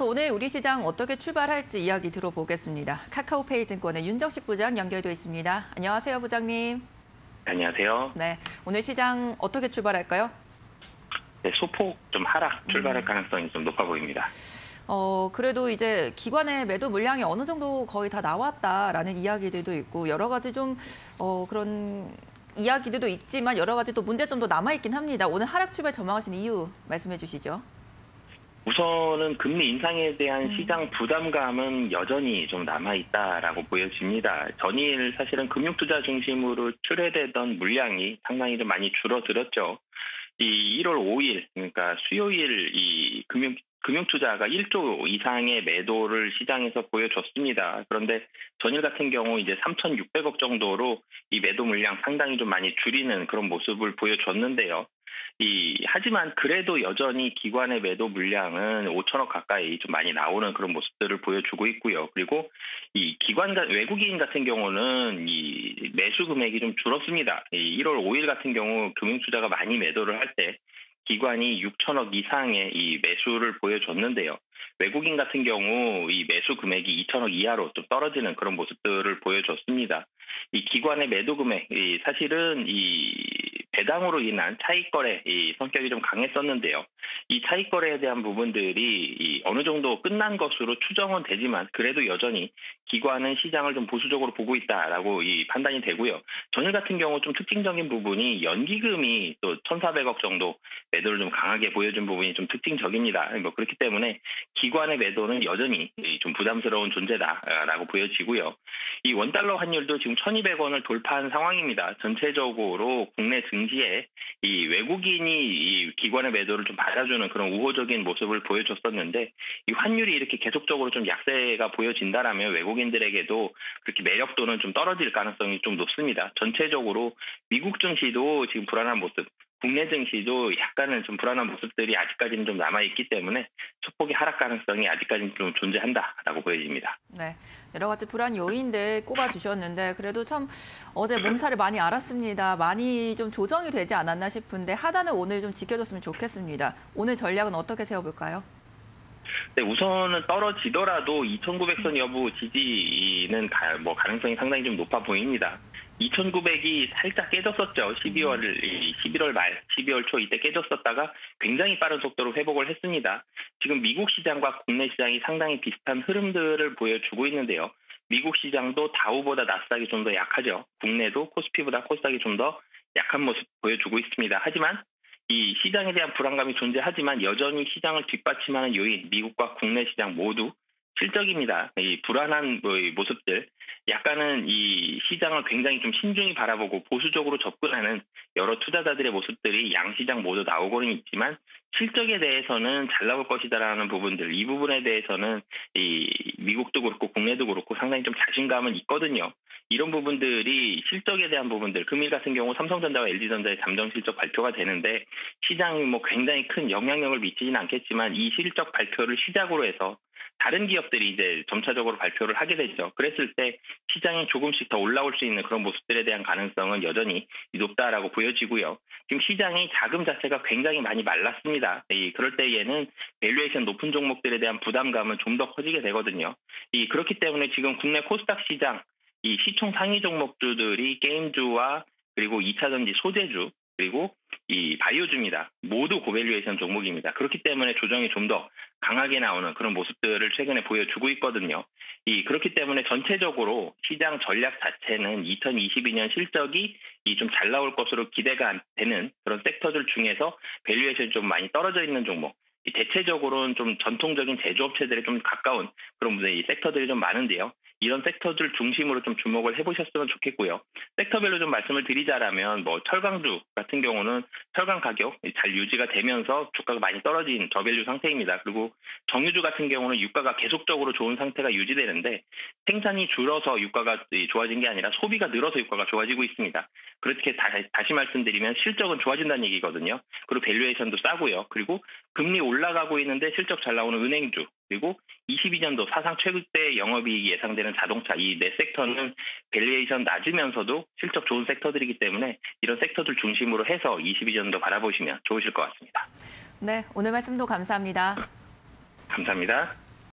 오늘 우리 시장 어떻게 출발할지 이야기 들어보겠습니다. 카카오페이 증권의 윤정식 부장 연결돼 있습니다. 안녕하세요, 부장님. 안녕하세요. 네, 오늘 시장 어떻게 출발할까요? 네, 소폭 좀 하락 출발할 가능성이 좀 높아 보입니다. 그래도 이제 기관의 매도 물량이 어느 정도 거의 다 나왔다라는 이야기들도 있고 여러 가지 좀 그런 이야기들도 있지만 여러 가지 또 문제점도 남아 있긴 합니다. 오늘 하락 출발 전망하신 이유 말씀해 주시죠. 우선은 금리 인상에 대한 시장 부담감은 여전히 좀 남아있다라고 보여집니다. 전일 사실은 금융투자 중심으로 출회되던 물량이 상당히 좀 많이 줄어들었죠. 이 1월 5일, 그러니까 수요일 이 금융투자가 1조 이상의 매도를 시장에서 보여줬습니다. 그런데 전일 같은 경우 이제 3,600억 정도로 이 매도 물량 상당히 좀 많이 줄이는 그런 모습을 보여줬는데요. 하지만 그래도 여전히 기관의 매도 물량은 5천억 가까이 좀 많이 나오는 그런 모습들을 보여주고 있고요. 그리고 이 외국인 같은 경우는 이 매수 금액이 좀 줄었습니다. 1월 5일 같은 경우 금융투자가 많이 매도를 할 때 기관이 6천억 이상의 이 매수를 보여줬는데요. 외국인 같은 경우 이 매수 금액이 2천억 이하로 좀 떨어지는 그런 모습들을 보여줬습니다. 이 기관의 매도 금액, 사실은 배당으로 인한 차익거래 성격이 좀 강했었는데요. 이 차익거래에 대한 부분들이 어느 정도 끝난 것으로 추정은 되지만 그래도 여전히 기관은 시장을 좀 보수적으로 보고 있다라고 판단이 되고요. 전일 같은 경우 좀 특징적인 부분이 연기금이 또 1,400억 정도 매도를 좀 강하게 보여준 부분이 좀 특징적입니다. 뭐 그렇기 때문에 기관의 매도는 여전히 좀 부담스러운 존재다라고 보여지고요. 이 원달러 환율도 지금 1,200원을 돌파한 상황입니다. 전체적으로 국내 증시에 이 외국인이 이 기관의 매도를 좀 받아주는 그런 우호적인 모습을 보여줬었는데 이 환율이 이렇게 계속적으로 좀 약세가 보여진다라면 외국인들에게도 그렇게 매력도는 좀 떨어질 가능성이 좀 높습니다. 전체적으로 미국 증시도 지금 불안한 모습, 국내 증시도 약간은 좀 불안한 모습들이 아직까지는 좀 남아있기 때문에 소폭의 하락 가능성이 아직까지는 좀 존재한다라고 보여집니다. 네, 여러 가지 불안 요인들 꼽아주셨는데 그래도 참 어제 몸살을 많이 앓았습니다. 많이 좀 조정이 되지 않았나 싶은데 하단은 오늘 좀 지켜줬으면 좋겠습니다. 오늘 전략은 어떻게 세워볼까요? 네, 우선은 떨어지더라도 2,900선 여부 지지는 가능성이 상당히 좀 높아 보입니다. 2,900이 살짝 깨졌었죠. 11월 말, 12월 초 이때 깨졌었다가 굉장히 빠른 속도로 회복을 했습니다. 지금 미국 시장과 국내 시장이 상당히 비슷한 흐름들을 보여주고 있는데요. 미국 시장도 다우보다 나스닥이 좀 더 약하죠. 국내도 코스피보다 코스닥이 좀 더 약한 모습 보여주고 있습니다. 하지만 이 시장에 대한 불안감이 존재하지만 여전히 시장을 뒷받침하는 요인, 미국과 국내 시장 모두 실적입니다. 이 불안한 모습들, 약간은 이 시장을 굉장히 좀 신중히 바라보고 보수적으로 접근하는 여러 투자자들의 모습들이 양 시장 모두 나오고는 있지만 실적에 대해서는 잘 나올 것이다라는 부분들, 이 부분에 대해서는 미국도 그렇고 국내도 그렇고 상당히 좀 자신감은 있거든요. 이런 부분들이 실적에 대한 부분들, 금일 같은 경우 삼성전자와 LG전자의 잠정 실적 발표가 되는데 시장이 뭐 굉장히 큰 영향력을 미치진 않겠지만 이 실적 발표를 시작으로 해서 다른 기업들이 이제 점차적으로 발표를 하게 되죠. 그랬을 때 시장이 조금씩 더 올라올 수 있는 그런 모습들에 대한 가능성은 여전히 높다라고 보여지고요. 지금 시장이 자금 자체가 굉장히 많이 말랐습니다. 그럴 때에는 밸류에이션 높은 종목들에 대한 부담감은 좀 더 커지게 되거든요. 그렇기 때문에 지금 국내 코스닥 시장, 시총 상위 종목주들이 게임주와 그리고 2차전지 소재주, 그리고 이 바이오주입니다. 모두 고밸류에이션 종목입니다. 그렇기 때문에 조정이 좀 더 강하게 나오는 그런 모습들을 최근에 보여주고 있거든요. 그렇기 때문에 전체적으로 시장 전략 자체는 2022년 실적이 좀 잘 나올 것으로 기대가 되는 그런 섹터들 중에서 밸류에이션이 좀 많이 떨어져 있는 종목, 대체적으로는 좀 전통적인 제조업체들에 좀 가까운 그런 섹터들이 좀 많은데요. 이런 섹터들 중심으로 좀 주목을 해보셨으면 좋겠고요. 섹터별로 좀 말씀을 드리자라면 뭐 철강주 같은 경우는 철강 가격 잘 유지가 되면서 주가가 많이 떨어진 저밸류 상태입니다. 그리고 정유주 같은 경우는 유가가 계속적으로 좋은 상태가 유지되는데 생산이 줄어서 유가가 좋아진 게 아니라 소비가 늘어서 유가가 좋아지고 있습니다. 그렇게 다시 말씀드리면 실적은 좋아진다는 얘기거든요. 그리고 밸류에이션도 싸고요. 그리고 금리 올라가고 있는데 실적 잘 나오는 은행주. 그리고 22년도 사상 최고대 영업이익이 예상되는 자동차, 이 네 섹터는 밸류에이션 낮으면서도 실적 좋은 섹터들이기 때문에 이런 섹터들 중심으로 해서 22년도 바라보시면 좋으실 것 같습니다. 네, 오늘 말씀도 감사합니다. 감사합니다.